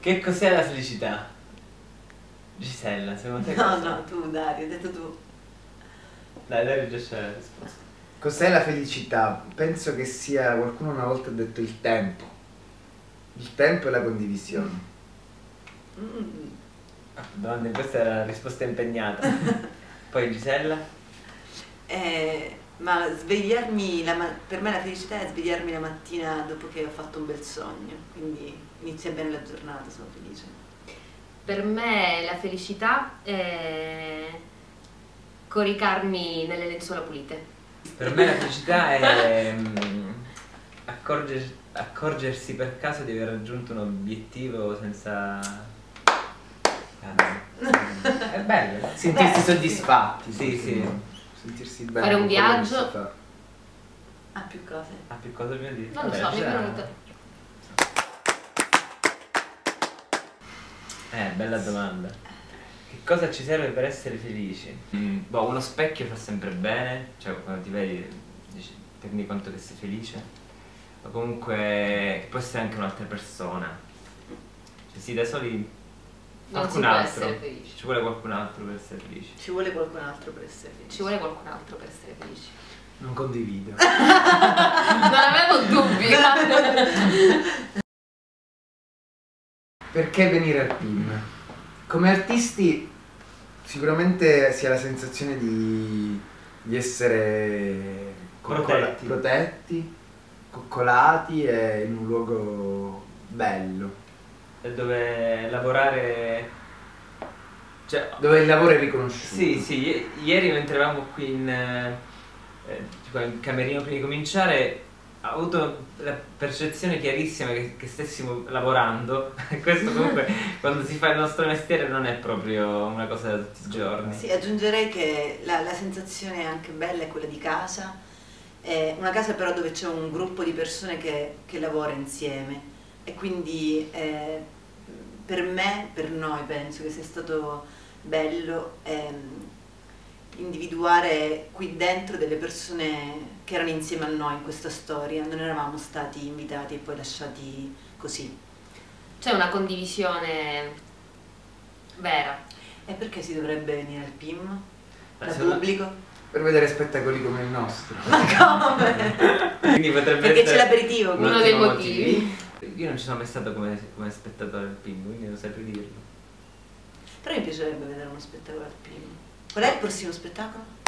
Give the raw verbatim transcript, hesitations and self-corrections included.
Che cos'è la felicità? Gisella, secondo te? No, no, tu Dario, hai detto tu. Dai, Dario già c'è la risposta. Cos'è la felicità? Penso che sia, qualcuno una volta ha detto il tempo. Il tempo e la condivisione. Mm. Ah, Madonna, questa era la risposta impegnata. Poi Gisella? Eh, ma svegliarmi, la ma per me la felicità è svegliarmi la mattina dopo che ho fatto un bel sogno, quindi inizia bene la giornata, sono felice. Per me la felicità è coricarmi nelle lenzuola pulite. Per me la felicità è accorgersi, accorgersi per caso di aver raggiunto un obiettivo senza... Ah, è bello sentirsi Beh, soddisfatti, sì, sì. Sentirsi bene. Fare un viaggio. Ha più cose. Ha più cose da dire. Non lo so, mi è venuto. Eh, bella domanda. Che cosa ci serve per essere felici? Mm, boh, uno specchio fa sempre bene, cioè quando ti vedi dici, ti rendi conto che sei felice. O comunque può essere anche un'altra persona. Cioè sì, da soli non qualcun altro. Ci vuole qualcun altro per essere felici. Ci vuole qualcun altro per essere felici. Ci vuole qualcun altro per essere felici. Non condivido. Non avevo dubbi. Perché venire al PIM? Come artisti sicuramente si ha la sensazione di, di essere protetti. protetti, coccolati e in un luogo bello. Dove lavorare, cioè, dove il lavoro è riconosciuto. Sì, sì, ieri mentre eravamo qui in, eh, in camerino prima di cominciare ho avuto la percezione chiarissima che, che stessimo lavorando. Questo comunque quando si fa il nostro mestiere non è proprio una cosa da tutti i giorni. Sì, aggiungerei che la, la sensazione anche bella è quella di casa, è una casa però dove c'è un gruppo di persone che, che lavora insieme. E quindi eh, per me, per noi, penso che sia stato bello ehm, individuare qui dentro delle persone che erano insieme a noi in questa storia, non eravamo stati invitati e poi lasciati così. C'è una condivisione vera. E perché si dovrebbe venire al PIM? Al pubblico? Per vedere spettacoli come il nostro. Ma come? Quindi potrebbe perché c'è l'aperitivo, uno dei motivi. motivi. Io non ci sono mai stato come, come spettatore al PIM, quindi non saprei dirlo. Però mi piacerebbe vedere uno spettacolo al PIM. Qual è il prossimo spettacolo?